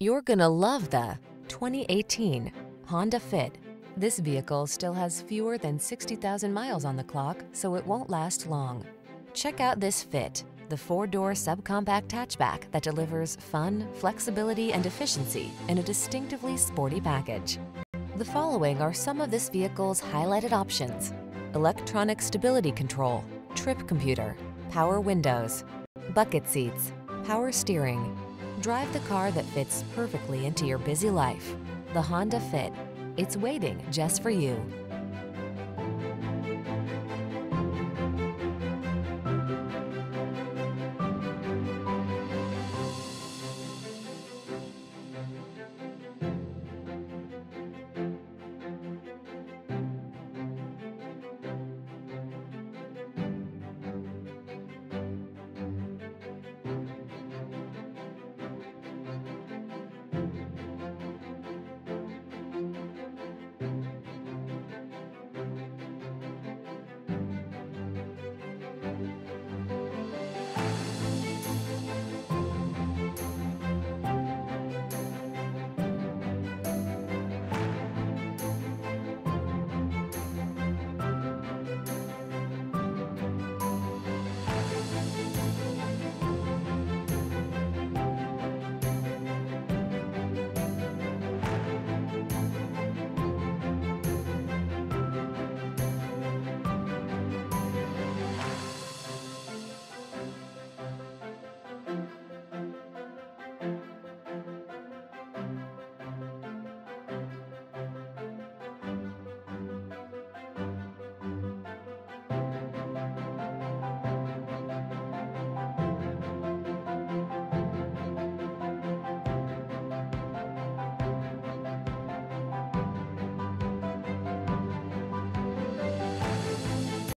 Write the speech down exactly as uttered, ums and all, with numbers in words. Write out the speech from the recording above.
You're gonna love the twenty eighteen Honda Fit. This vehicle still has fewer than sixty thousand miles on the clock, so it won't last long. Check out this Fit, the four-door subcompact hatchback that delivers fun, flexibility, and efficiency in a distinctively sporty package. The following are some of this vehicle's highlighted options: electronic stability control, trip computer, power windows, bucket seats, power steering. Drive the car that fits perfectly into your busy life. The Honda Fit. It's waiting just for you.